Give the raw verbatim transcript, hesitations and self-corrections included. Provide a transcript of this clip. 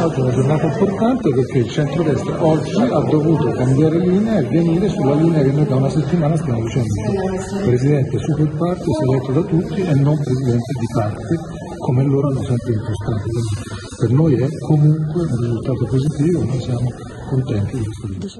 È stata una giornata importante perché il centrodestra oggi ha dovuto cambiare linea e venire sulla linea che noi da una settimana stiamo dicendo. Presidente su quel parte si è eletto da tutti e non presidente di parte, come loro hanno sempre impostato. Per noi è comunque un risultato positivo, noi siamo contenti di questo.